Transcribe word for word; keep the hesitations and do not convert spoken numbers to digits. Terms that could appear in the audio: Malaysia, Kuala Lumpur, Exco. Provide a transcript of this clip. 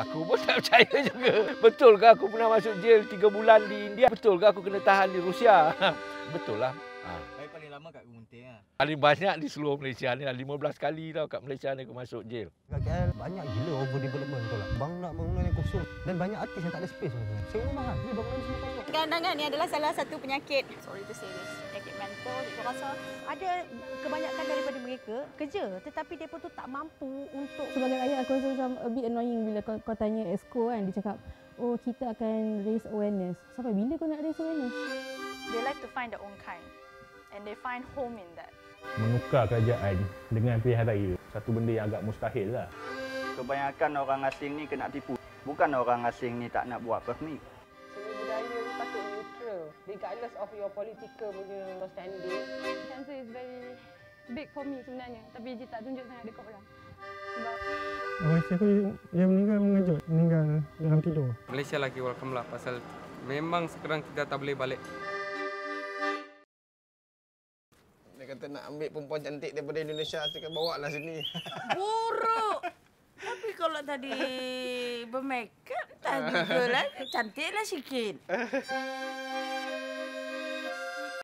Aku pun tak percaya juga. Betul ke aku pernah masuk jail tiga bulan di India? Betul ke aku kena tahan di Rusia? Betul lah. Ha. Saya paling lama kat Gunting lah. Paling banyak di seluruh Malaysia ni lah. lima belas kali tau kat Malaysia ni aku masuk jail. Kat K L banyak gila overdevelopment tu lah. Bang nak bangunan yang kosong. Dan banyak artis yang tak ada space. Semua mahal. Dia bangunan semua mahal. Kegandangan ni adalah salah satu penyakit. Sorry to say this. Penyakit mental. Dia rasa ada kebanyakan daripada mereka kerja. Tetapi mereka tu tak mampu untuk... Sebagai rakyat aku rasa macam a bit annoying bila kau, kau tanya Exco kan. Dia cakap, oh kita akan raise awareness. Sampai bila kau nak raise awareness? They like to find their own kind. And they find home in that. Menukar kerajaan dengan pilihan raya, satu benda yang agak mustahil lah. Kebanyakan orang asing ni kena tipu. Bukan orang asing ni tak nak buat permit. Seni budaya ni patut neutral, regardless of your political punya standing. Cancer is very big for me sebenarnya. Tapi dia tak tunjuk sangat dekat orang. Sebab... Malaysia aku yang meninggal mengejut. Meninggal dalam tidur. Malaysia lagi welcome lah pasal memang sekarang kita tak boleh balik. Dia kata nak ambil perempuan cantik daripada Indonesia, saya akan bawa lah sini. Buruk! Tapi kalau tadi bermakeup, tak juga lah. Cantiklah sikit.